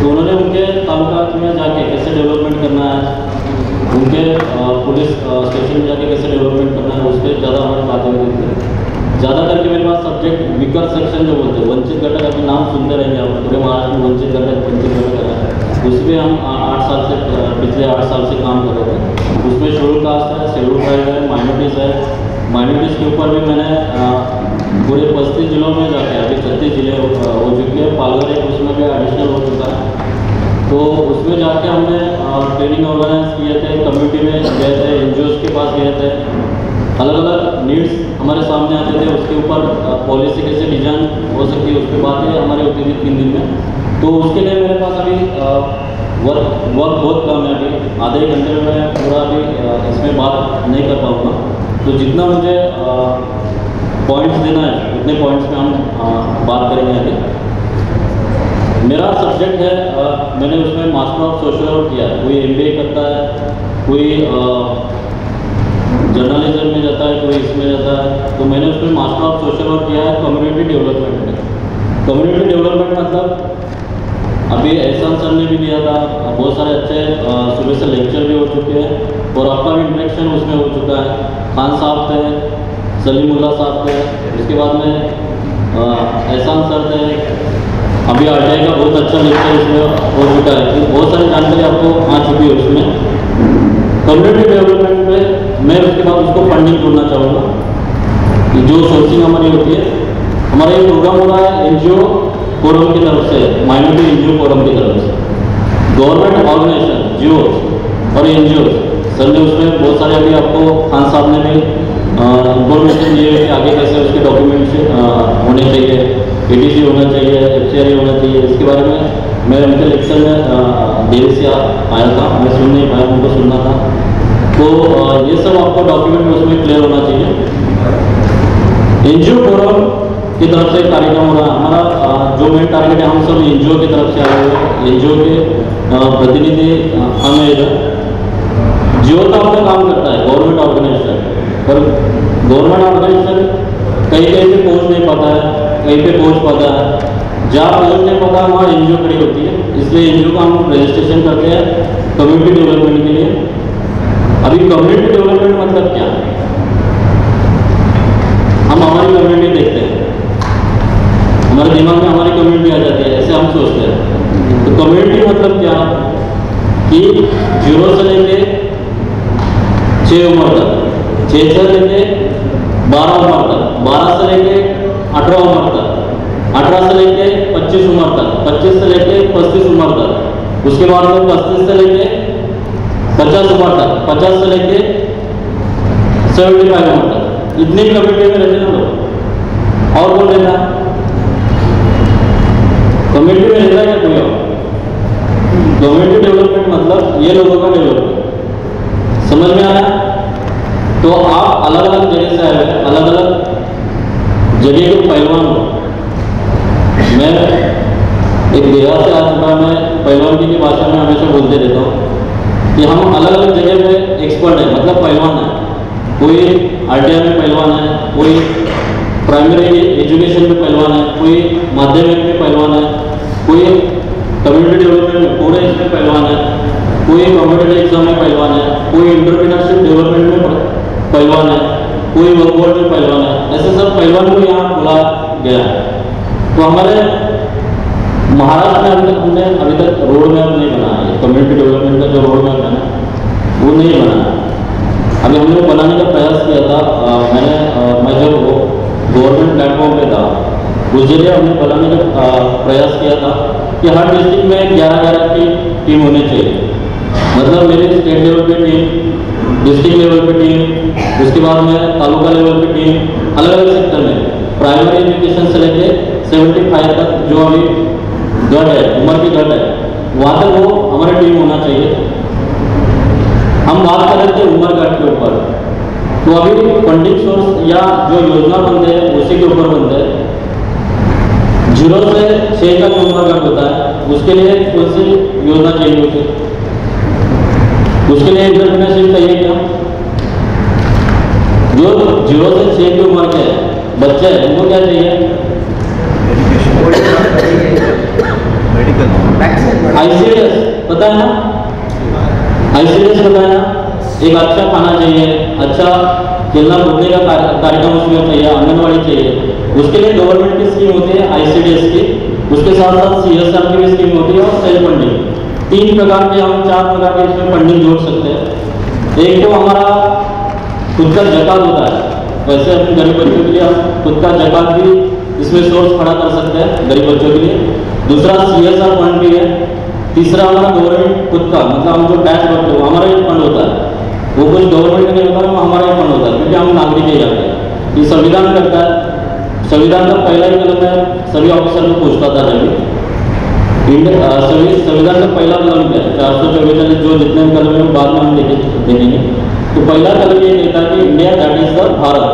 तो उन्होंने उनके तालुकात में जाके कैसे डेवलपमेंट करना है, उनके पुलिस स्टेशन में जाके कैसे डेवलपमेंट करना है, उस पर ज़्यादा हमारे बातें करते हैं। ज़्यादा करके मेरे पास सब्जेक्ट वीकर सेक्शन जो बोलते हैं, वंचित घटक, अपने नाम सुनते रहेंगे आप पूरे महाराष्ट्र में, वंचित घटक उस पर हम 8 साल से, पिछले 8 साल से काम कर रहे थे। उसमें शेड्यूल कास्ट है, शेड्यूल ट्राइब है, माइनॉरिटीज़ है। माइनॉरिटीज़ के ऊपर भी मैंने पूरे 35 जिलों में जाके अभी 36 जिले हो चुके हैं, पालघर एक उसमें भी एडिशनल हो चुका है। तो उसमें जाके हमने ट्रेनिंग ऑर्गेनाइज किए थे, कम्युनिटी में गए थे, NGOs के पास गए थे, अलग अलग नीड्स हमारे सामने आते थे, उसके ऊपर पॉलिसी कैसे डिजाइन हो सकती है, उसके बाद है हमारे उतनी 3 दिन में। तो उसके लिए मेरे पास अभी वर्क बहुत कम है, अभी आधे घंटे में मैं पूरा भी इसमें बात नहीं कर पाऊँगा। तो जितना मुझे पॉइंट्स देना है उतने पॉइंट्स में हम बात करेंगे आगे। मेरा सब्जेक्ट है, मैंने उसमें मास्टर ऑफ सोशल वर्क किया है। कोई MBA करता है, कोई जर्नलिज्म में जाता है, कोई इसमें जाता है। तो मैंने उसमें मास्टर ऑफ सोशल वर्क किया है कम्युनिटी डेवलपमेंट में। कम्युनिटी डेवलपमेंट मतलब अभी एहसान सर ने भी लिया था, बहुत सारे अच्छे सुबह से लेक्चर भी हो चुके हैं और आपका इंटरेक्शन उसमें हो चुका है। खान साहब थे, सलीमुल्ला साहब थे, उसके बाद में एहसान सर थे, अभी RTI का बहुत अच्छा लेक्चर इसमें हो चुका है। तो बहुत सारी जानकारी आपको आ चुकी है उसमें। कम्युनिटी डेवलपमेंट में मैं उसके बाद उसको फंडिंग ढूंढना चाहूँगा कि जो सोर्सिंग हमारी होती है। हमारा ये प्रोग्राम हो रहा है NGO फोरम की तरफ से, माइनॉरिटी NGO फोरम की तरफ से। गवर्नमेंट ऑर्गेनाइजेशन NGOs और NGOs सर ने उसमें बहुत सारे, अभी आपको खान साहब ने भी इन्फॉर्मेशन दिए कि आगे कैसे उसके डॉक्यूमेंट होने चाहिए, ETC होना चाहिए, FCRA होना चाहिए। इसके बारे में मैं उनके लेक्चर में देर से आया था, मैं सुन नहीं पाया, उनको सुनना था। तो ये सब आपको डॉक्यूमेंट उसमें क्लियर होना चाहिए। NGO फोरम की तरफ से कार्यक्रम हो रहा है हमारा, जो मेन टारगेट है, हम सब NGO की तरफ से आए हुए NGO के प्रतिनिधि हमें इधर जियो का अपना काम करता है, गवर्नमेंट ऑर्गेनाइजेशन। पर गवर्नमेंट ऑर्गेनाइजेशन कहीं कहीं पे पहुंच नहीं पाता है, कहीं पे पहुंच पाता है, जहाँ पहुंच नहीं पाता वहाँ NGO खड़ी होती है। इसलिए NGO का हम रजिस्ट्रेशन करते हैं कम्युनिटी डेवलपमेंट के लिए। अभी कम्युनिटी डेवलपमेंट मतलब क्या है, हम हमारी कम्युनिटी देखते हैं, हमारे दिमाग में हमारी कम्युनिटी आ जाती है, ऐसे हम सोचते हैं। तो कम्युनिटी मतलब क्या कि 0 से लेके 6 उम्र तक, 6 से लेके 12 उम्र तक, 12 से लेके 18 उम्र तक, 18 से लेके 25 उम्र तक, 25 से लेके 35 उम्र तक, उसके बाद में 35 से लेके 50 उम्र तक, 50 से लेके 75 उम्र तक। इतनी कम्युनिटी में रहते हैं लोग, और कौन रहता कम्युनिटी में, रहता क्या कोई और? कम्युनिटी डेवलपमेंट मतलब ये लोगों का डेवलपमेंट, समझ में आया? तो आप अलग अलग जगह से आए हुए, अलग अलग जगह के पहलवान हो। मैं एक देहात से आ चुका, मैं पहलवान की भाषा में हमेशा बोलते रहता हूँ कि हम अलग अलग जगह पे एक्सपर्ट हैं, मतलब पहलवान है। कोई RTI में पहलवान है, कोई प्राइमरी एजुकेशन में पहलवान है, कोई माध्यमिक में पहलवान है, कोई कम्युनिटी डेवलपमेंट में, पूरे इसमें पहलवान है, कोई कॉम्पिटेटिव एग्जाम में पहलवान है, कोई एंटरप्रेन्योरशिप डेवलपमेंट में पहलवान है, कोई वर्कआउट में पहलवान है। ऐसे सब पहलवान को यहाँ बुला गया है। तो हमारे महाराष्ट्र में अभी तक रोड मैप नहीं बना है, कम्युनिटी डेवलपमेंट का जो रोड मैप है वो नहीं बना है। अभी हमने बनाने का प्रयास किया था, मैं जब वो गवर्नमेंट प्लेटफॉर्म पे था उस जरिए हमने बनाने का प्रयास किया था कि हर डिस्ट्रिक्ट में 11-11 की टीम होनी चाहिए। मतलब मेरे स्टेट लेवल पर टीम, डिस्ट्रिक्ट लेवल पे टीम, उसके बाद में तालुका लेवल पे टीम, अलग अलग सेक्टर में, प्राइमरी एजुकेशन से लेके 75 तक जो अभी गढ़ है, उम्र की गढ़ है, वहाँ तक वो हमारी टीम होना चाहिए। हम बात कर रहे थे उम्र गढ़ के ऊपर। तो अभी फंडिंग सोर्स या जो योजना बनते हैं उसी के ऊपर बनते हैं। 0 से 6 तक उम्र गढ़ होता है, उसके लिए कौन सी योजना चाहिए होती, उसके लिए इंटरप्रेन्योरशिप चाहिए क्या? जो 0 से 6 की उम्र के बच्चे हैं उनको क्या चाहिए? आईसीडीएस पता है ना, आईसीडीएस पता है ना, एक अच्छा खाना चाहिए, अच्छा खेलना कूदने का कार्यक्रम उसमें चाहिए, आंगनबाड़ी चाहिए। उसके लिए गवर्नमेंट की स्कीम होती है आईसीडीएस की, उसके साथ साथ सीएसआर की भी स्कीम होती है और सेल्फ फंडिंग। 4 प्रकार के इसमें फंडिंग जोड़ सकते हैं। एक तो हमारा खुद का जकात होता है, वैसे अपने गरीब बच्चों के लिए हम खुद का जकात भी इसमें सोर्स खड़ा कर सकते हैं गरीब बच्चों के लिए। दूसरा सीएसआर फंड भी है। तीसरा हमारा गवर्नमेंट खुद का, मतलब हम जो टैक्स भरते हो हमारा एक फंड होता है, वो कुछ गवर्नमेंट का नहीं होता, वो हमारा ही फंड होता है क्योंकि हम नागरिक ही जाते हैं। ये संविधान करता है, संविधान का पहला ही कदम है, सभी ऑफिसर को पूछता था रवि इंडिया, संविधान का पहला कदम क्या है, 444 जो जितने कदम है बाद में हम देखेंगे। तो पहला कदम ये कहता है कि India that is the Bharat,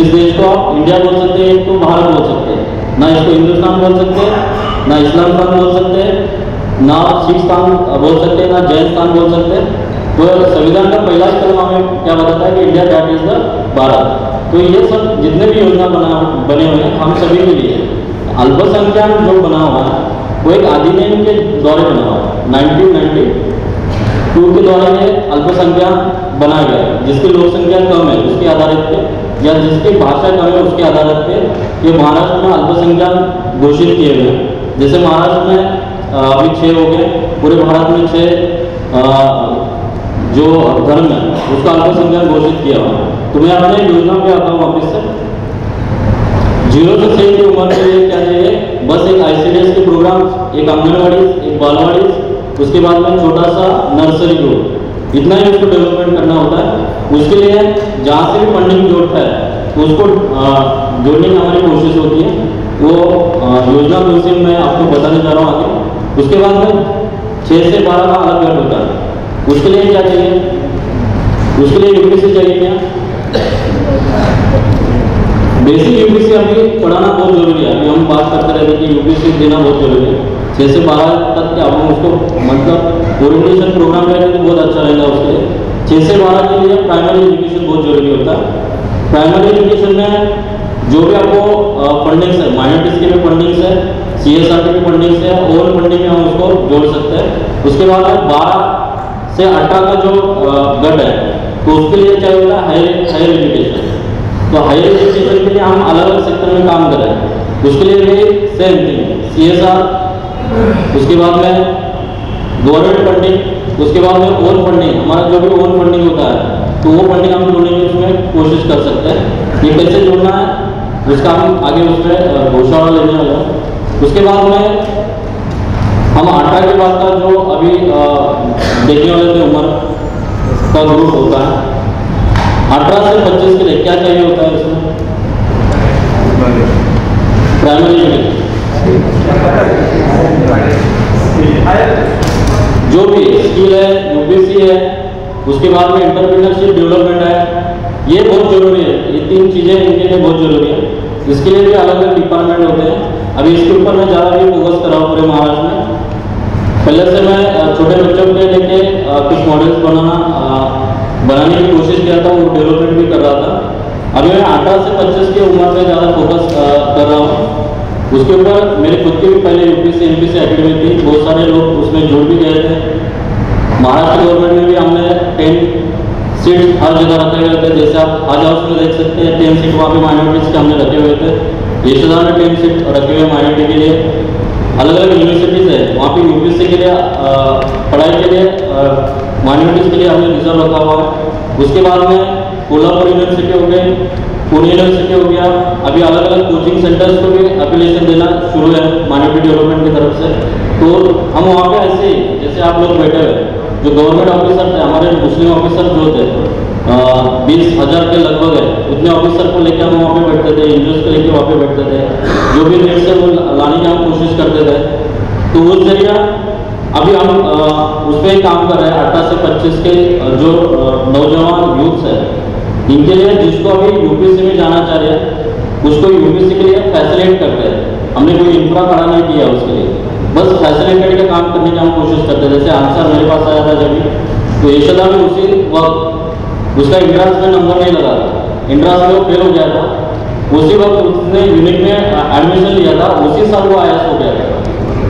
इस देश को आप इंडिया बोल सकते हैं, इसको भारत बोल सकते हैं, ना इसको हिंदुस्तान बोल सकते हैं, ना इस्लाम खान बोल सकते हैं, ना सिख खान बोल सकते हैं, ना जैन खान बोल सकते हैं। तो संविधान का पहला कदम हमें क्या बताता है कि India that is the Bharat. तो ये सब जितने भी योजना बने हुए हैं हम सभी के लिए। अल्पसंख्यक जो बना हुआ है वो एक अधिनियम के द्वारा बना हुआ है, 1992 के द्वारा ये अल्पसंख्यक बना गया है, जिसकी लोकसंख्या कम है उसके आधारित पे या जिसकी भाषा कम है उसके आधारित पे ये महाराष्ट्र में अल्पसंख्यक घोषित किए गए। जैसे महाराष्ट्र में अभी 6 हो गए, पूरे भारत में 6 जो धर्म है उसका अल्पसंख्यक घोषित किया हुआ। तो मैं अपने योजना पे आता हूँ वापस से। 0 से 6 की उम्र के लिए क्या चाहिए, बस एक आईसीडीएस के प्रोग्राम, एक आंगनबाड़ी, एक बालवाड़ी, उसके बाद में छोटा सा नर्सरी ग्रुप, इतना ही उसको डेवलपमेंट करना होता है। उसके लिए जहाँ से भी फंडिंग जोड़ता है उसको जोड़ने की हमारी कोशिश होती है, वो योजना से मैं आपको बताने जा रहा हूँ आगे। उसके बाद में 6 से 12 का अलग अलग होता है, उसके लिए क्या चाहिए, उसके लिए यूपीसी चाहिए, क्या बेसिक यूपीसी अभी पढ़ाना बहुत जरूरी है। अभी हम बात करते रहते हैं कि यूपीसी देना बहुत जरूरी है, 6 से 12 तक क्या हम उसको मतलब ओरिएंटेशन प्रोग्राम रहेगा तो बहुत अच्छा रहेगा। उसके लिए 6 से 12 के लिए प्राइमरी एजुकेशन बहुत जरूरी होता है। प्राइमरी एजुकेशन में जो भी आपको फंडिंग्स है, माइनॉरिटीज के भी फंडिंग्स है, CSR के भी फंडिंग्स है, और फंडिंग में हम उसको जोड़ सकते हैं। उसके बाद 12 से 18 का जो गट है तो उसके लिए क्या होता है, हायर एजुकेशन। तो हायर एजुकेशन के लिए हम अलग अलग सेक्टर में काम कर रहे हैं, उसके लिए भी सेम थिंग CSR, उसके बाद में गवर्नमेंट फंडिंग, उसके बाद में ओन फंडिंग, हमारा जो भी ओन फंडिंग होता है तो वो फंडिंग हम जोड़ने की उसमें कोशिश कर सकते हैं। ये कैसे जोड़ना है उसका हम आगे उसमें घोषणा लेने वाला। उसके बाद में हम 18 के बाद का जो अभी देखने वाले थे उम्र का ग्रुप होता है, 18 से 25 के लिए क्या चाहिए होता है इसमें, प्राइमरी में जो भी स्किल है, यूपीसी है, उसके बाद में एंटरप्रेन्योरशिप डेवलपमेंट है, ये बहुत जरूरी है। ये 3 चीज़ें इनके लिए बहुत जरूरी है, इसके लिए भी अलग अलग डिपार्टमेंट होते हैं। अभी इसके ऊपर मैं ज़्यादा भी फोकस कर रहा हूँ पूरे महाराष्ट्र में। पहले से मैं छोटे बच्चों के लेके कुछ मॉडल्स बनाने की कोशिश किया था, वो डेवलपमेंट भी कर रहा था। अभी मैं 18 से 25 की उम्र में ज़्यादा फोकस कर रहा हूँ। उसके ऊपर मेरे खुद के भी पहले UPC MPC एकेडमी थी, बहुत सारे लोग उसमें जुड़ भी गए थे। महाराष्ट्र गवर्नमेंट में भी हमने 10 सीट हर जगह रखे हुए थे, जैसे आप आज हाउस में देख सकते हैं 10 सीट वहाँ पर माइनॉरिटीज़ के हमने रखे हुए थे, यशोदा में 10 सीट रखे हुए माइनॉरिटी के लिए। अलग अलग यूनिवर्सिटीज़ है, वहाँ पे UPSC के लिए पढ़ाई के लिए माइनॉरिटीज़ के लिए हमने रिजर्व रखा हुआ है। उसके बाद में कोल्हापुर यूनिवर्सिटी हो गई, पुणे यूनिवर्सिटी हो गया। अभी अलग अलग कोचिंग सेंटर्स को भी एप्लीकेशन देना शुरू है माइनॉरिटी डेवलपमेंट की तरफ से। तो हम वहाँ पे ऐसे ही जैसे आप लोग बैठे हुए जो गवर्नमेंट ऑफिसर थे, हमारे मुस्लिम ऑफिसर जो थे 20,000 के लगभग है, उतने ऑफिसर को लेकर हम वहाँ पे बैठते थे, इंजर्स को लेकर वहाँ पे बैठते थे, जो भी रेट से वो लाने की हम कोशिश करते थे। तो उस जरिया अभी हम उस पर काम कर रहे हैं। 18 से 25 के जो नौजवान यूथ्स है इनके लिए, जिसको अभी UPSC में जाना चाह रहे हैं उसको UPSC के लिए फैसिलिटेट कर रहे हैं, हमने कोई इंफ्रा खड़ा नहीं किया उसके लिए, बस फैसिलिटेट का काम करने की हम कोशिश करते हैं। जैसे आंसर मेरे पास आया था जब भी, तो यशोदा में उसी वक्त उसका इंट्रांस में नंबर नहीं लगा था, इंट्रांस में वो फेल हो गया था, उसी वक्त उसने यूनिट में एडमिशन लिया था, उसी साल वो IAS हो गया था।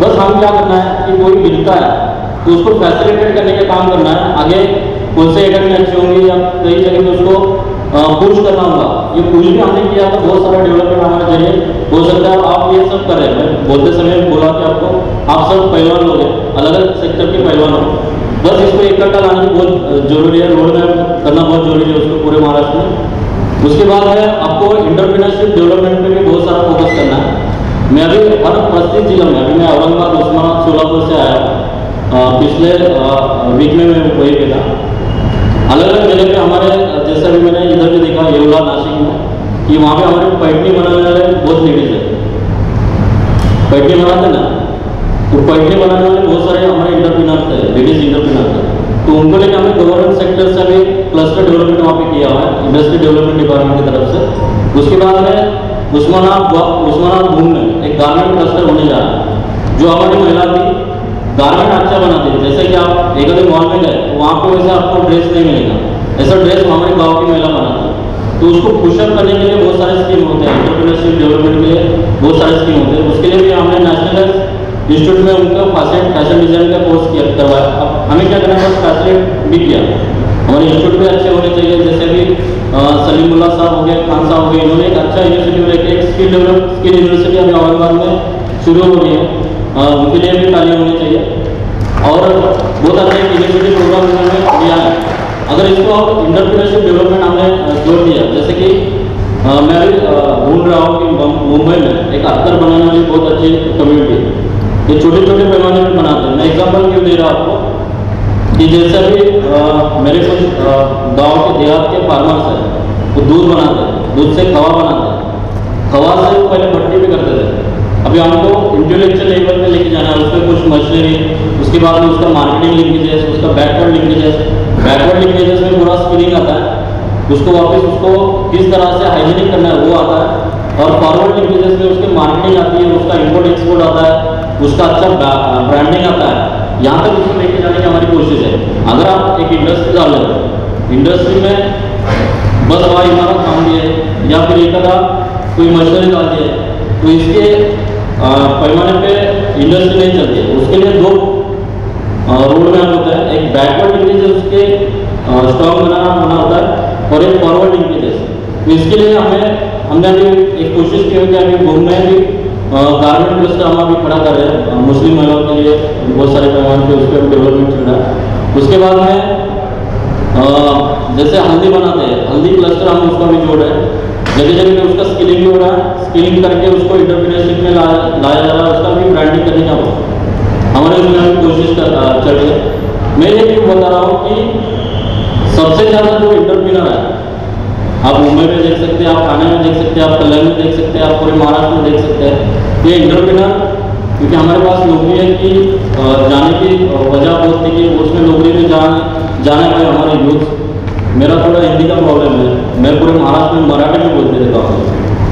बस हम क्या करना है कि कोई मिलता है तो उसको फैसिलिटेट करने का काम करना है। आगे उनसे एडम अच्छे होंगे या कई जगह पर उसको पुश करना होगा। ये पुश भी हमने किया था, बहुत सारा डेवलपमेंट हमारे जरिए हो सकता है। आप ये सब कर रहे हैं, मैं बोलते समय बोला कि आपको आप सब पहलवान हो गए, अलग अलग सेक्टर के पहलवान हो। बस इसको इकट्ठा लाना बहुत जरूरी है, रोड मैप करना बहुत जरूरी है उसको पूरे महाराष्ट्र में। उसके बाद है आपको एंटरप्रेन्योरशिप डेवलपमेंट पे भी बहुत सारा फोकस करना है। मैं अभी हर 35 जिला में, अभी मैं औरंगाबाद, उस्मानाबाद, सोलापुर से आया। पिछले वीक में मैं वही पे था, अलग अलग जिले में हमारे, जैसे अभी मैंने इधर भी देखा येवला नासिक में कि वहाँ पर हमारे पैठनी बनाने वाले बहुत लेडीज है, पैठनी बनाते ना, तो पैठनी बनाने वाले बहुत सारे हमारे इंटरप्रेन्योर्स हैं, लेडीज इंटरप्रेन्योर्स हैं। तो उनको लेकर हमने गवर्नमेंट सेक्टर से भी क्लस्टर डेवलपमेंट वहाँ पे किया हुआ है, इंडस्ट्री डेवलपमेंट डिपार्टमेंट की तरफ से। उसके बाद में उस्मानाबाद भूम में एक गारमेंट क्लस्टर होने जा रहा है, जो हमारी महिला थी गारमेंट अच्छा बनाती है। जैसे कि आप एक दिन मॉल में गए तो वहाँ पर वैसे आपको ड्रेस नहीं मिलेगा, ऐसा ड्रेस हमारे गाँव की महिला बनाती है। तो उसको पुशअप करने के लिए बहुत सारे स्कीम होते हैं, एंटरप्रेन्योरशिप डेवलपमेंट के लिए बहुत सारे स्कीम होते हैं। उसके लिए भी हमने नेशनल इंस्टीट्यूट में उनका फैशन डिजाइन का कोर्स किया करवाया। अब हमें क्या करना है, फैसिलिटेट भी किया। हमारे इंस्टीट्यूट में अच्छे होने चाहिए, जैसे भी सलीमुल्ला साहब हो गए, खान साहब हो गए, इन्होंने एक अच्छा यूनिवर्सिटी लेके एक स्किल यूनिवर्सिटी हमें औरंगाबाद में शुरू हो रही है, उनके लिए भी तालीम होनी चाहिए। और बहुत अच्छे यूनिवर्सिटी प्रोग्राम उन्होंने दिया है। अगर इसको इंटरप्रेन्योरशिप डेवलपमेंट हमने जोड़ दिया, जैसे कि मैं भी ढूंढ रहा हूँ कि मुंबई में एक अत्तर बनाने वाली बहुत अच्छी कम्युनिटी, ये छोटे छोटे पैमाने पर बनाते हैं। मैं एग्जांपल क्यों दे रहा आपको कि जैसे अभी मेरे कुछ गांव के देहात के फार्मर्स हैं, वो दूध बनाते हैं, दूध से खवा बनाते हैं, खवा से वो पहले भट्टी भी करते थे। अभी हमको इंटेलेक्चुअल लेवल पे लेके जाना है, उसमें कुछ मशीनरी, उसके बाद में उसका मार्केटिंग लिंकेजेस, उसका बैकवर्ड लिंकेजेस में पूरा स्पिनिंग आता है, उसको वापस उसको किस तरह से हाइजीनिक करना है वो आता है। और फॉरवर्ड लिंकेजेस में उसकी मार्केटिंग आती है, उसका इम्पोर्ट एक्सपोर्ट आता है, उसका अच्छा ब्रांडिंग आता है। यहाँ तक उसको लेके जाने की हमारी कोशिश है। अगर आप एक इंडस्ट्री डाल रहे हो, इंडस्ट्री में बस हवाई इमारत काम दिए या फिर एक कोई मशीनरी डाल दिए, तो इसके पैमाने पे इंडस्ट्री नहीं चलती है। उसके लिए दो रोड मैप होता है, एक बैकवर्ड लिंकेजेस उसके स्ट्रॉन्ग बनाना होता है और एक फॉरवर्ड लिंकेजेस। तो इसके लिए हमने अभी एक कोशिश की होगी, अभी घूम में भी गारमेंट क्लस्टर हम अभी खड़ा कर रहे हैं मुस्लिम महिलाओं के लिए, बहुत सारे पैमाने पे उस पर डेवलपमेंट चल रहा है। उसके बाद में जैसे हल्दी बनाते हैं, हल्दी क्लस्टर हम उसका भी जोड़ रहे हैं, जगह जगह पे उसका स्किलिंग भी हो रहा है, स्किलिंग करके उसको इंटरप्रेन्योरशिप में लाया जा रहा है, उसका भी ब्रांडिंग करने का हमारे उसमें कोशिश चल रही है। मैं ये क्यों बता रहा हूँ कि सबसे ज़्यादा जो इंटरप्रेन्योर है, आप मुंबई में देख सकते हैं, आप थाने में देख सकते हैं, आप कल्याण में देख सकते हैं, आप पूरे महाराष्ट्र में देख सकते हैं। ये इंटरप्रेन्योर क्योंकि हमारे पास नौकरियाँ की जाने की वजह बहुत थी कि उसमें नौकरी में जाने गए हमारे यूथ। मेरा थोड़ा हिंदी का प्रॉब्लम है, मैं पूरे महाराष्ट्र में मराठी में बोलते रहता हूँ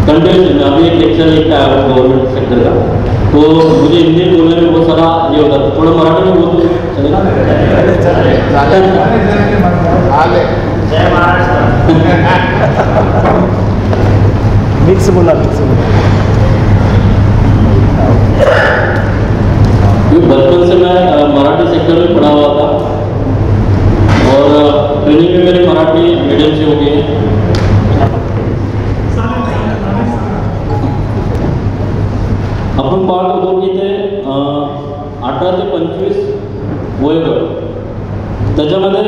कंटिन्यूसली। मैं अभी एक लेक्चर लिखता है गवर्नमेंट सेक्टर का, तो मुझे हिंदी बोलने में बहुत सारा ये होता था, थोड़ा मराठी में बोलते जय महाराष्ट्र मिक्स बोला। बचपन से मैं मराठी सेक्टर में पढ़ा हुआ था और ट्रेनिंग में मेरे मराठी मीडियम से हो गई है। अपन पाठ होतो की ते 18 ते 25 वयगट, त्याच्यामध्ये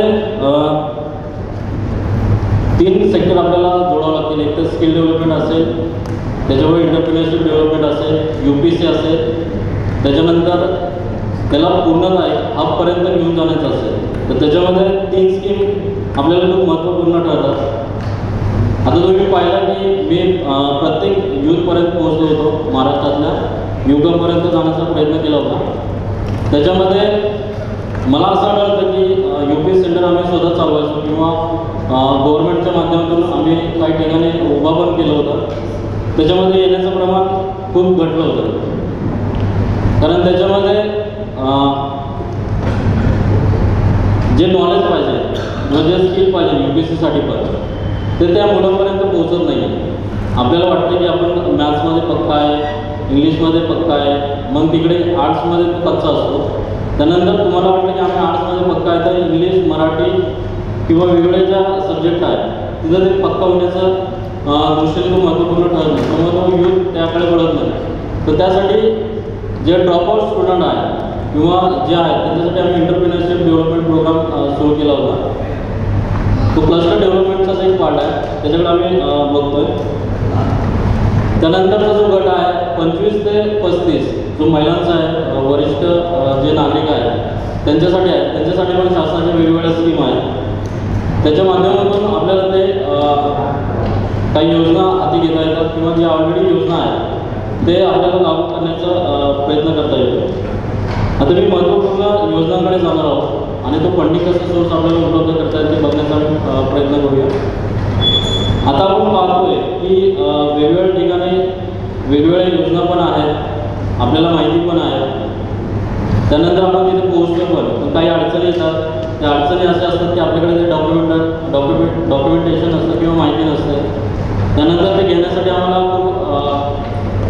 3 सेक्टर आपल्याला जोडावं लागतील। एक तर स्किल डेव्हलपमेंट असेल, त्याच्यामुळे इंटरप्रेन्योरशिप डेव्हलपमेंट असेल, UPC असेल, त्याच्यानंतर त्याला पूर्णतः हबपर्यंत घेऊन जाण्याचं असेल, तर त्याच्यामध्ये 3 स्कीम आपल्याला खूप महत्त्वपूर्ण ठरतात। आता तुम्ही पाहिलं की मी प्रत्येक यूथपर्यंत पोहोचलो होतो, महाराष्ट्रातल्या युवकांपर्यंत जाण्याचा प्रयत्न केला होता। त्याच्यामध्ये मला असं आढळलं की UPC सेंटर आम्ही स्वतः चालवायचो किंवा गव्हर्नमेंटच्या माध्यमातून आम्ही काही ठिकाणी उभा पण केलं होतं। त्याच्यामध्ये येण्याचं प्रमाण खूप घटलं होतं, कारण त्याच्यामध्ये जे नॉलेज पाहिजे, म्हणजे स्किल पाहिजे UPCसाठी पण, ते त्या मुलांपर्यंत पोहोचत नाही आहे। आपल्याला वाटतं की आपण मॅथ्समध्ये पक्का आहे, इंग्लिशमध्ये पक्का आहे, मग तिकडे आर्ट्समध्ये तो कच्चा असतो. त्यानंतर तुम्हाला वाटलं की आम्ही आर्ट्समध्ये पक्का आहे तर इंग्लिश मराठी किंवा वेगळे ज्या सब्जेक्ट आहेत तिथं ते पक्का होण्याचं दृष्टीने महत्त्वपूर्ण ठरलं, त्यामुळे तो यूथ त्याकडे वळत नाही. तर त्यासाठी जे ड्रॉपआउट स्टुडंट आहेत किंवा जे आहेत त्यांच्यासाठी आम्ही एंटरप्रिनरशिप डेव्हलपमेंट प्रोग्राम सुरू केला होता. तो क्लस्टर डेव्हलपमेंटचाच एक पार्ट आहे, त्याच्याकडे आम्ही बघतोय. त्यानंतरचा जो गट आहे 25 ते 35 जो महिलांचा आहे, वरिष्ठ जे नागरिक आहेत त्यांच्यासाठी आहे, त्यांच्यासाठी पण शासनाच्या वेगवेगळ्या स्कीम आहेत. त्याच्या माध्यमातून आपल्याला ते काही योजना हाती घेता येतात किंवा जे ऑलरेडी योजना आहेत ते आपल्याला लागू करण्याचा प्रयत्न करता येतो. आता मी महत्त्वपूर्ण योजनांकडे जाणार आहोत आणि तो फंडिंग कसा सोर्स आपल्याला उपलब्ध करता येईल ते बघण्याचा प्रयत्न करूया. आता आपण पाहतोय की वेगवेगळ्या ठिकाणी वेगवेगळ्या योजना पण आहेत, आपल्याला माहिती पण आहे, त्यानंतर आपण तिथे पोहोचतो पण काही अडचणी येतात. त्या अडचणी अशा असतात की आपल्याकडे ते डॉक्युमेंटेशन असतं किंवा माहिती नसते, त्यानंतर ते घेण्यासाठी आम्हाला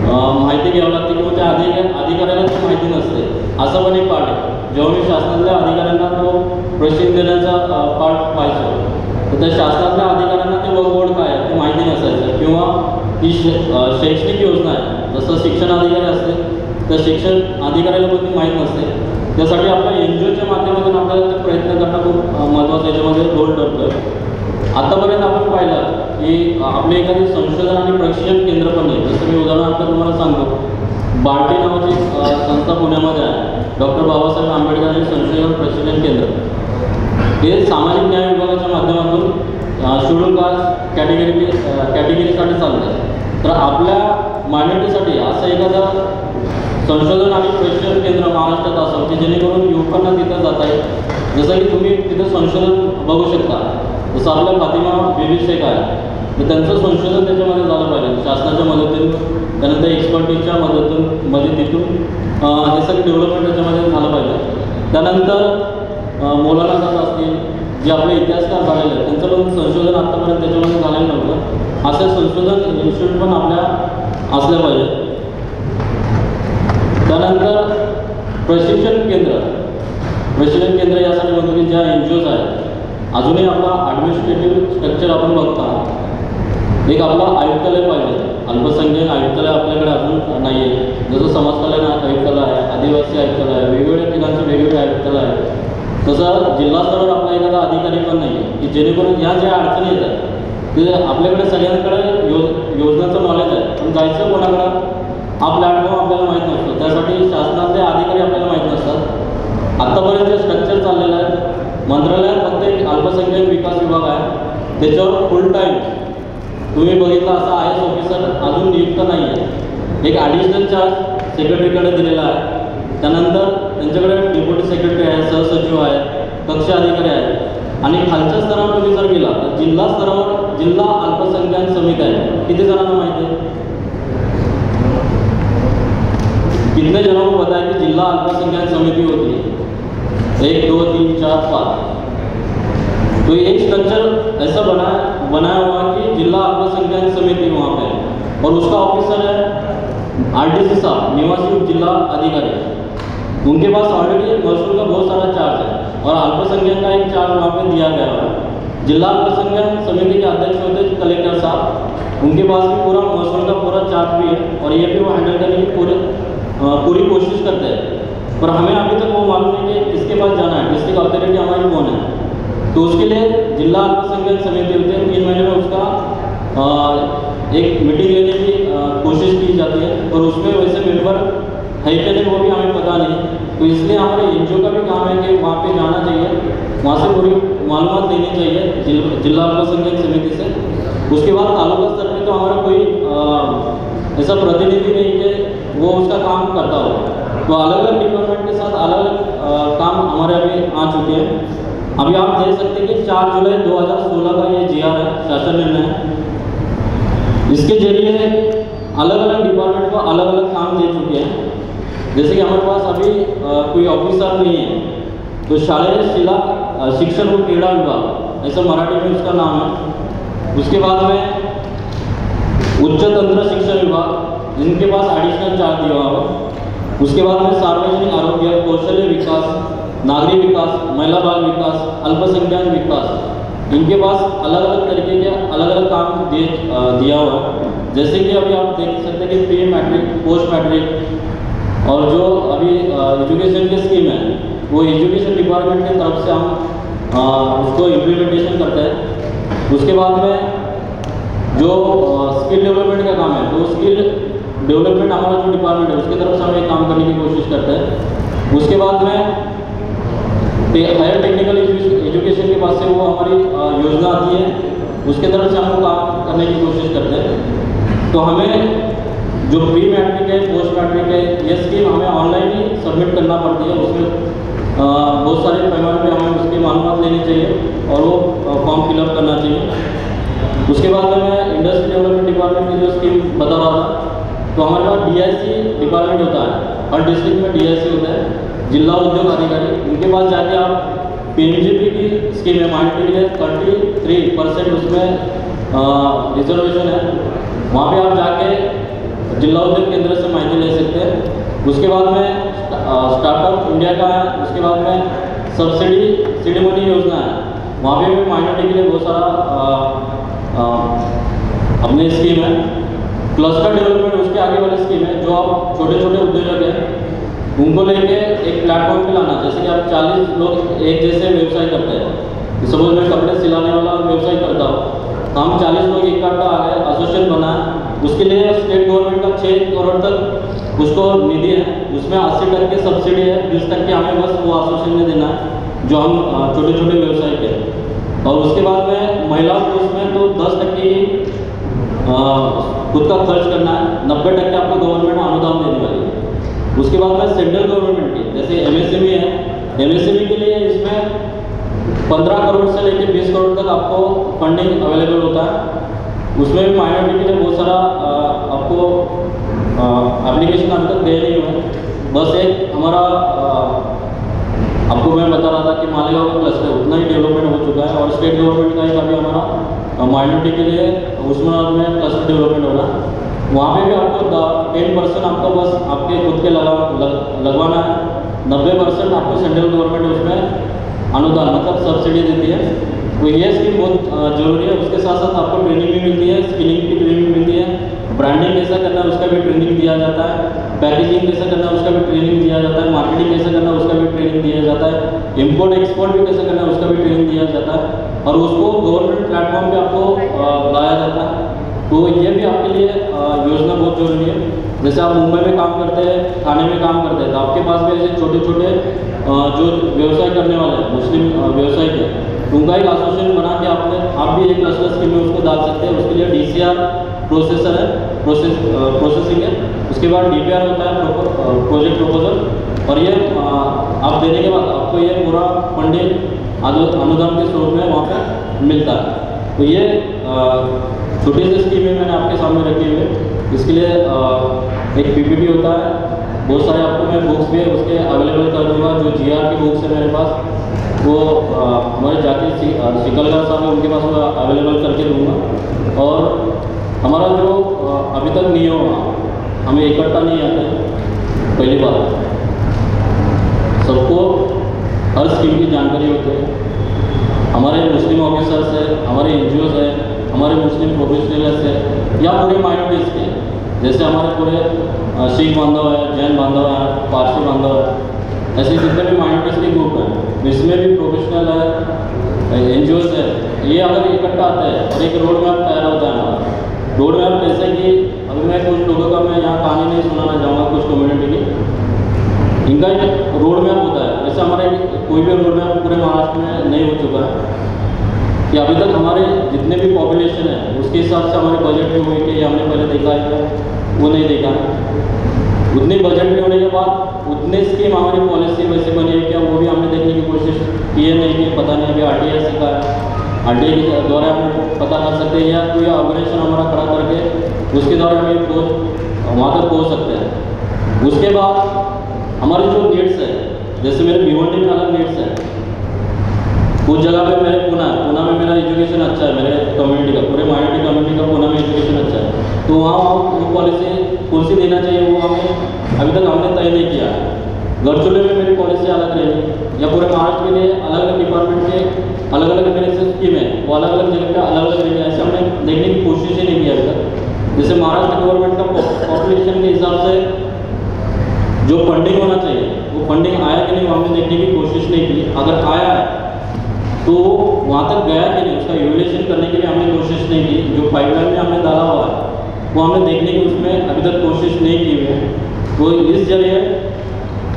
माहिती घ्यावी लागते किंवा त्या अधिकाऱ्याला ती माहिती नसते. असा पण एक पार्ट आहे. जेव्हा मी शासनातल्या अधिकाऱ्यांना तो प्रशिक्षण देण्याचा पार्ट पाहायचो तर त्या शासनातल्या अधिकाऱ्यांना ते वर्गवड काय आहे ते माहिती नसायचं, किंवा ही शैक्षणिक योजना आहे जसं शिक्षण अधिकारी असते तर शिक्षण अधिकाऱ्याला पण ती माहीत नसते. त्यासाठी आपल्या एन जी ओच्या माध्यमातून आपल्याला ते प्रयत्न करणं खूप महत्त्वाचं याच्यामध्ये रोल ठरतो आहे. आत्तापर्यंत आपण पाहिलं की आपले एखादी संशोधन आणि प्रशिक्षण केंद्र पण नाही. जसं मी उदाहरणार्थ तुम्हाला सांगतो, बार्टी नावाची संस्था पुण्यामध्ये आहे, डॉक्टर बाबासाहेब आंबेडकर संशोधन प्रशिक्षण केंद्र. हे सामाजिक न्याय विभागाच्या माध्यमातून शेड्यूल कास्ट कॅटेगरीसाठी चालतं आहे. तर आपल्या मायनॉरिटीसाठी असं एखादं संशोधन आणि प्रशिक्षण केंद्र महाराष्ट्रात असावं की जेणेकरून युवकांना तिथं जाता येईल. जसं की तुम्ही तिथं संशोधन बघू शकता, जसं आपल्या फातिमा बेबी शेख आहे तर त्यांचं संशोधन त्याच्यामध्ये झालं पाहिजे शासनाच्या मदतीने, त्यानंतर एक्सपर्टीजच्या मदतून तिथून हे सगळं डेव्हलपमेंट त्याच्यामध्ये झालं पाहिजे. त्यानंतर मौलाना साहेब असतील जे आपले इतिहासकार झालेले आहेत त्यांचं पण संशोधन आत्तापर्यंत त्याच्यामध्ये झालेलं नव्हतं. असे संशोधन इन्स्टिट्यूट पण आपल्या असल्या पाहिजे. त्यानंतर प्रशिक्षण केंद्र यासाठी म्हणतो की ज्या एन जी ओज आहेत अजूनही आपला ॲडमिनिस्ट्रेटिव्ह स्ट्रक्चर आपण बघता एक आपला आयुक्तालय पाहिजे. अल्पसंख्याक आयुक्तालय आपल्याकडे अजून नाही आहे, जसं समाज कल्याण आयुक्तालय आहे, आदिवासी आयुक्तालय आहे, वेगवेगळ्या ठिकाणचं वेगवेगळ्या आयुक्तालय आहे. तसं जिल्हास्तरावर आपला एखादा अधिकारी पण नाही आहे की जेणेकरून या ज्या अडचणी येतात ते आपल्याकडे सगळ्यांकडे योजनांचं नॉलेज आहे पण जायचं कोणाकडं हा प्लॅटफॉर्म आपल्याला माहीत नसतो. त्यासाठी शासनातले अधिकारी आपल्याला माहीत नसतात. आत्तापर्यंत जे स्ट्रक्चर चाललेलं आहे मंत्रालयात फक्त एक अल्पसंख्याक विकास विभाग आहे, त्याच्यावर फुल टाईम तुम्ही बघितला असा IAS ऑफिसर अजून नियुक्त नाही आहे. एक ॲडिशनल चार्ज सेक्रेटरीकडे दिलेला आहे, त्यानंतर त्यांच्याकडे डेप्युटी सेक्रेटरी आहे, सहसचिव आहे, कक्ष अधिकारी आहे. आणि खालच्या स्तरावर तुम्ही जर गेला तर जिल्हा स्तरावर जिल्हा अल्पसंख्याक समिती आहे. किती जणांना माहिती आहे, कितने जणांना पता आहे की जिल्हा अल्पसंख्याक समिती होती 1 2 3 4 5. तो एक स्ट्रक्चर ऐसा बनाया हुआ कि जिला अल्पसंख्याक समिति वहाँ पे है और उसका ऑफिसर है RDC साहब, निवासी उप जिला अधिकारी. उनके पास ऑलरेडी महसूल का बहुत सारा चार्ज है और अल्पसंख्याक का एक चार्ज वहाँ पे दिया गया है. जिला अल्पसंख्याक समिति के अध्यक्ष होते कलेक्टर साहब, उनके पास भी पूरा महसूल का पूरा चार्ज भी है और ये भी वो हैंडल करने की पूरी कोशिश करते हैं. पर हमें अभी तक वो मालूम नहीं कि किसके पास जाना है, डिस्ट्रिक्ट अथॉरिटी हमारी कौन है. तो उसके लिए जिला अल्पसंख्याक समिति होती है, 3 महीने में उसका एक मीटिंग लेने की कोशिश की जाती है और उसमें वैसे मेंबर है कि नहीं वो भी हमें पता नहीं. तो इसलिए हमारे NGO का भी काम है कि वहाँ पे जाना चाहिए, वहाँ से पूरी मालूमात लेनी चाहिए जिला अल्पसंख्याक समिति से. उसके बाद तालुका स्तर पर तो हमारा कोई ऐसा प्रतिनिधि नहीं है वो उसका काम करता हो. तो अलग अलग डिपार्टमेंट के साथ अलग अलग काम हमारे अभी आ चुके हैं. अभी आप देख सकते हैं कि 4 जुलाई 2016 का ये GR है, शासन निर्णय है. इसके जरिए अलग अलग डिपार्टमेंट को अलग अलग काम दे चुके हैं. जैसे कि हमारे पास अभी कोई ऑफिसर नहीं है तो शालेय शिक्षण व क्रीड़ा विभाग ऐसा मराठी में उसका नाम है. उसके बाद में उच्च तंत्र शिक्षण विभाग, जिनके पास एडिशनल चार्ज दिया हुआ है। उसके बाद में सार्वजनिक आरोग्य, कौशल्य विकास, नागरिक विकास, महिला बाल विकास, अल्पसंख्यक विकास, इनके पास अलग अलग तरीके के अलग अलग काम दिया हुआ है। जैसे कि अभी आप देख सकते हैं कि प्री मैट्रिक, पोस्ट मैट्रिक और जो अभी एजुकेशन की स्कीम है वो एजुकेशन डिपार्टमेंट की तरफ से हम उसको इम्प्लीमेंटेशन करते हैं। उसके बाद में जो स्किल डेवलपमेंट का काम है तो स्किल डेवलपमेंट हमारा जो डिपार्टमेंट है उसकी तरफ से हम ये काम करने की कोशिश करते हैं। उसके बाद में हायर टेक्निकल एजुकेशन के पास से वो हमारी योजना आती है, उसके तरफ से हम काम करने की कोशिश करते हैं। तो हमें जो प्री मैट्रिक है, पोस्ट मैट्रिक है, ये स्कीम हमें ऑनलाइन ही सबमिट करना पड़ती है। उसमें बहुत सारे पैमाने पे हमें उसकी मालूमात लेनी चाहिए और वो फॉर्म फिलअप करना चाहिए। उसके बाद में मैं इंडस्ट्री डेवलपमेंट डिपार्टमेंट की जो स्कीम बता रहा था, तो हमारे पास DIC डिपार्टमेंट होता है, हर डिस्ट्रिक्ट में DIC होता है, जिला उद्योग अधिकारी। उनके पास जाके आप PMGP की स्कीम है, माइनॉरिटी के लिए 33% उसमें रिजर्वेशन है, वहाँ पे आप जाके जिला उद्योग केंद्र से माहिती ले सकते हैं। उसके बाद में स्टार्टअप इंडिया का है, उसके बाद में सब्सिडी सीड मनी योजना है, वहाँ पे भी माइनॉरिटी के लिए बहुत सारा अपनी स्कीम है। क्लस्टर डेवलपमेंट उसके आगे वाली स्कीम है, जो आप छोटे छोटे उद्योजक हैं उनको लेके एक प्लेटफॉर्म पे लाना। जैसे कि आप 40 लोग एक जैसे व्यवसाय करते हैं, सपोज मैं कपड़े सिलाने वाला व्यवसाय करता हूँ, हम 40 लोग इकट्ठा आ गए, एसोसिएशन बना, उसके लिए स्टेट गवर्नमेंट का 6 करोड़ तक उसको निधि है, उसमें 80% सब्सिडी है, 20% हमें बस वो एसोसिएशन में देना है जो हम छोटे छोटे व्यवसाय के। और उसके बाद में महिला कोष में तो 10% खुद का खर्च करना है, 90% आपको गवर्नमेंट अनुदान देने वाली है। उसके बाद में सेंट्रल गवर्नमेंट की जैसे MSME है, MSME के लिए इसमें 15 करोड़ से लेकर 20 करोड़ तक आपको फंडिंग अवेलेबल होता है। उसमें भी माइनॉरिटी के लिए बहुत सारा आपको एप्लीकेशन आज तक दे रही है। बस एक हमारा आपको मैं बता रहा था कि मालेगांव का क्लस्टर उतना ही डेवलपमेंट हो चुका है और स्टेट गवर्नमेंट का एक अभी हमारा माइनॉरिटी के लिए उस्मानाबाद में क्लस्टर डेवलपमेंट हो रहा है, वहाँ पे भी आपको 10% आपको बस आपके खुद के लगवाना है, 90% आपको सेंट्रल गवर्नमेंट उसमें अनुदान मतलब सब्सिडी देती है। तो ये स्कीम बहुत जरूरी है। उसके साथ साथ आपको ट्रेनिंग भी मिलती है, स्किलिंग की ट्रेनिंग मिलती है, ब्रांडिंग कैसा करना है उसका भी ट्रेनिंग दिया जाता है, पैकेजिंग कैसा करना है उसका भी ट्रेनिंग दिया जाता है, मार्केटिंग कैसा करना है उसका भी ट्रेनिंग दिया जाता है, इम्पोर्ट एक्सपोर्ट भी कैसे करना है उसका भी ट्रेनिंग दिया जाता है और उसको गवर्नमेंट प्लेटफॉर्म पर आपको लाया जाता है। तो ये भी आपके लिए योजना बहुत जरूरी है। जैसे आप मुंबई में काम करते हैं, थाने में काम करते हैं, तो आपके पास भी ऐसे छोटे छोटे जो व्यवसाय करने वाले हैं मुस्लिम व्यवसाय के, उनका एक एसोसिएशन बना के आप भी एक क्लस्टर स्कीम में उसको डाल सकते हैं। उसके लिए DCR प्रोसेसर है, प्रोसेसिंग है, उसके बाद DPR होता है प्रोजेक्ट प्रपोजल, और ये आप देने के बाद आपको ये पूरा फंडिंग अनुदान के स्वरूप में वहाँ पर मिलता है। तो ये छोटी सी स्कीमें मैंने आपके सामने रखी हुई है। इसके लिए एक PPT होता है, बहुत सारे आपको मैं बुक्स भी उसके अवेलेबल कर दूँगा। जो GR की बुक्स है मेरे पास वो हमारे जाके सिकलगार साहब है उनके पास वो अवेलेबल करके दूँगा। और हमारा जो अभी तक नहीं हुआ, हमें इकट्ठा नहीं आता, पहली बार सबको हर स्कीम की जानकारी होती है। हमारे मुस्लिम ऑफिसर्स है, हमारे NGOs है, हमारे मुस्लिम प्रोफेशनल्स है, या पूरे माइनॉरिटीज़ के जैसे हमारे पूरे सिख बांधव है, जैन बांधव है, पारसी बांधव है, ऐसे जितने भी माइनॉरिटीज़ के ग्रुप हैं इसमें भी प्रोफेशनल है, NGOs है, ये अगर इकट्ठा आता है और एक रोड मैप तैयार होता है। हमारा रोड मैप जैसे कि अभी मैं कुछ लोगों का मैं यहाँ कहानी नहीं सुनाना चाहूँगा, कुछ कम्युनिटी की इनका एक रोड मैप होता है। वैसे हमारे कोई भी रोड मैप पूरे महाराष्ट्र में नहीं हो चुका है कि अभी तक हमारे जितने भी पॉपुलेशन है उसके हिसाब से हमारे बजट में हुए कि ये हमने पहले देखा है वो नहीं देखा है। उतने बजट में होने के बाद उतने स्कीम हमारी पॉलिसी वैसे बनी है क्या, वो भी हमने देखने की कोशिश की है नहीं, कि पता नहीं अभी RTI सीखा है, RTI के द्वारा हम पता कर सकते हैं या कोई ऑर्गेनाइजेशन हमारा खड़ा करके उसके द्वारा हम वहाँ तक पहुँच सकते हैं। उसके बाद हमारे जो नीड्स है जैसे मेरे भिवंडी में अलग नीड्स हैं, कुछ जगह पे मेरे पुणे में मेरा एजुकेशन अच्छा है, मेरे कम्युनिटी का पूरे माइनॉरिटी कम्युनिटी का पुणे में एजुकेशन अच्छा है, तो वहाँ वो पॉलिसी कुर्सी देना चाहिए वो हमें अभी तक हमने तय नहीं किया है। गढ़चुले में मेरी पॉलिसी अलग रही या पूरे महाराष्ट्र के लिए अलग अलग डिपार्टमेंट के अलग अलग मेरे से स्कीम है वो अलग अलग जगह पर अलग अलग रहेगी, ऐसे हमने देखने की कोशिश ही नहीं की अभी तक। जैसे महाराष्ट्र गवर्नमेंट का पॉपुलेशन के हिसाब से जो फंडिंग होना चाहिए वो फंडिंग आया कि नहीं हमने देखने की कोशिश नहीं की, अगर आया तो वहाँ तक गया कि नहीं उसका इवेल्यूएशन करने के लिए हमने कोशिश नहीं की। जो पाइपलाइन में हमने डाला हुआ है वो हमने देखने की उसमें अभी तक कोशिश नहीं की हुई है। तो इस जरिए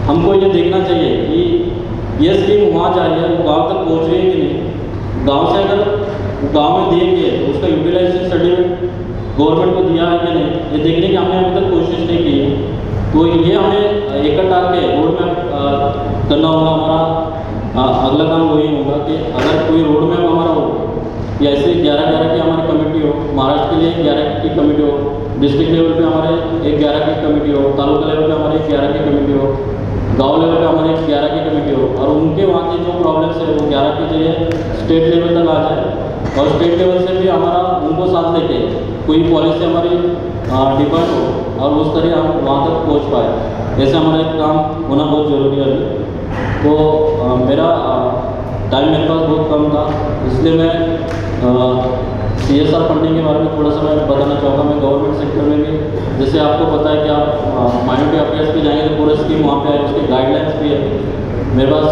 हमको ये देखना चाहिए कि ये स्कीम वहाँ जा रही है वो गाँव तक पहुँच रही है कि नहीं, गाँव से अगर गाँव में दिए गए तो उसका यूटिलाइजेशन सर्टिफिकेट गवर्नमेंट को दिया है कि नहीं, ये देखने की हमने अभी तक कोशिश नहीं की है। तो ये हमें इकट्ठा के रोड मैप करना होगा, हमारा अगला काम वही होगा कि अगर कोई रोड मैप हमारा हो या ऐसे 11-11 की हमारी कमेटी हो, महाराष्ट्र के लिए 11 की कमेटी हो, डिस्ट्रिक्ट लेवल पे हमारे एक 11 की कमेटी हो, तालुका लेवल पे हमारे 11 की कमेटी हो, गांव लेवल पे हमारे 11 की कमेटी हो और उनके वहाँ की जो प्रॉब्लम्स है वो 11 के जरिए स्टेट लेवल तक आ जाए और स्टेट लेवल से भी हमारा उनको साथ लेके कोई पॉलिसी हमारी डिफेंड हो और उस तरह हम वहाँ तक पहुँच पाए, ऐसे हमारा एक काम होना बहुत जरूरी है। तो मेरा टाइम मेरे पास बहुत कम था इसलिए मैं CSR फंडिंग के बारे में थोड़ा सा मैं बताना चाहूँगा। मैं गवर्नमेंट सेक्टर में भी जैसे आपको पता है कि आप माइनॉरिटी अफेयर्स पे जाएंगे तो पूरा स्कीम वहाँ पे है, उसके गाइडलाइंस भी है। मेरे पास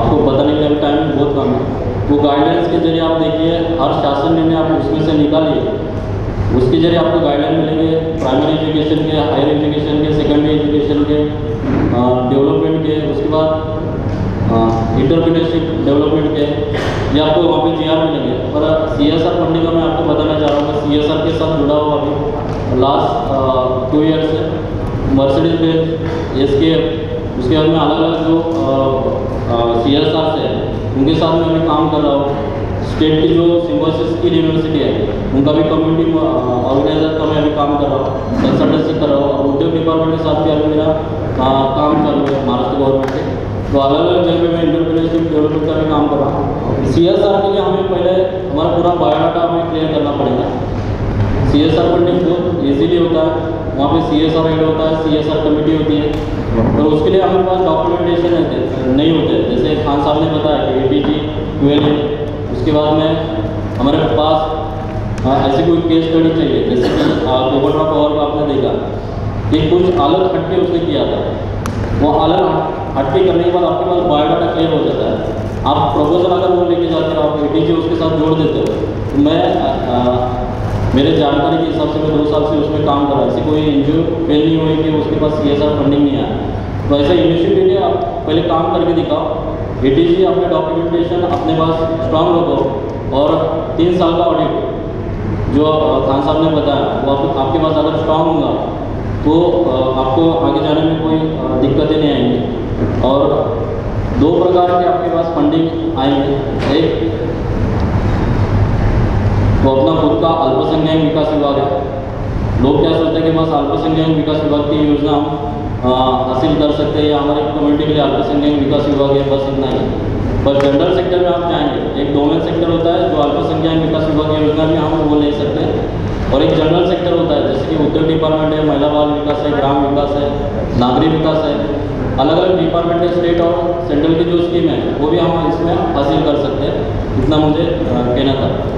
आपको बताने के लिए टाइम बहुत कम है। वो गाइडलाइंस के जरिए आप देखिए हर शासन निर्णय आप उसमें से निकालिए, उसके जरिए आपको गाइडलाइन मिलेंगे प्राइमरी एजुकेशन के, हायर एजुकेशन के, सेकेंडरी एजुकेशन के, डेवलपमेंट के, उसके बाद इंटरप्रीनरशिप डेवलपमेंट के, या आपको वहाँ पे GR मिलेंगे। पर CSR फंडिंग का मैं आपको बताना चाह रहा हूँ, CSR के साथ जुड़ा हुआ अभी लास्ट 2 ईयर से मर्सिडीज बेंज इसके उसके बाद में अलग अलग जो CSR से उनके साथ में काम कर रहा हूँ। स्टेट की जो सिम्बोसिस की यूनिवर्सिटी है उनका भी कम्युनिटी ऑर्गेनाइजर का मैं अभी काम कर रहा हूँ, कंसल्टेंसी कर रहा हूँ और उद्योग डिपार्टमेंट के साथ भी अभी मेरा काम कर रहा है महाराष्ट्र गवर्नमेंट के। तो अलग अलग जगह पर मैं इंटरप्रेनरशिप डेवलपमेंट का भी काम कर रहा हूँ। CSR के लिए हमें पहले हमारा पूरा बायोडाटा हमें क्लियर करना पड़ेगा। CSR फंडिंग बहुत ईजीली होता है, वहाँ पर CSR हेड होता है, CSR कमेटी होती है और उसके लिए हमारे पास डॉक्यूमेंटेशन नहीं होते। जैसे खान साहब ने बताया कि ADG 12 उसके बाद में हमारे पास ऐसी कोई केस स्टडी चाहिए जैसे कि गोबरवा पावर का आपने देखा कि कुछ अलग हटके उसने किया था, वो अलग हटके करने के बाद आपके पास बायोडाटा क्लियर हो जाता है। आप प्रपोजल अगर वो लेके जाते हो आप ADG उसके साथ जोड़ देते हो। तो मैं मेरे जानकारी के हिसाब से मैं 2 साल से उसमें काम कर रहा, ऐसी कोई NGO फेल नहीं हुई कि उसके पास CSR फंडिंग नहीं आया। तो ऐसा इनिशिएटिव लिए आप पहले काम करके दिखाओ, ADG अपने डॉक्यूमेंटेशन अपने पास स्ट्रॉन्ग रखो और 3 साल का ऑडिट जो खान साहब ने बताया वो आपके पास अगर स्ट्रॉन्ग होगा तो आपको आगे जाने में कोई दिक्कतें नहीं आएंगी। और 2 प्रकार के आपके पास फंडिंग आएंगे, एक तो अपना खुद का अल्पसंख्यक विकास विभाग है। लोग क्या सोचते हैं कि बस अल्पसंख्यक विकास विभाग की योजना हासिल कर सकते हैं या हमारे कम्युनिटी के लिए अल्पसंख्यक विकास विभाग है, बस इतना ही। पर जनरल सेक्टर में आप जाएंगे एक डोमेन सेक्टर होता है जो अल्पसंख्यक विकास विभाग की योजना में हम वो ले सकते हैं और एक जनरल सेक्टर होता है जैसे कि उद्योग डिपार्टमेंट है, महिला बाल विकास है, ग्राम विकास है, नागरिक विकास है, अलग अलग डिपार्टमेंट है। स्टेट और सेंट्रल की जो स्कीम है वो भी हम इसमें हासिल कर सकते हैं, इतना मुझे कहना था।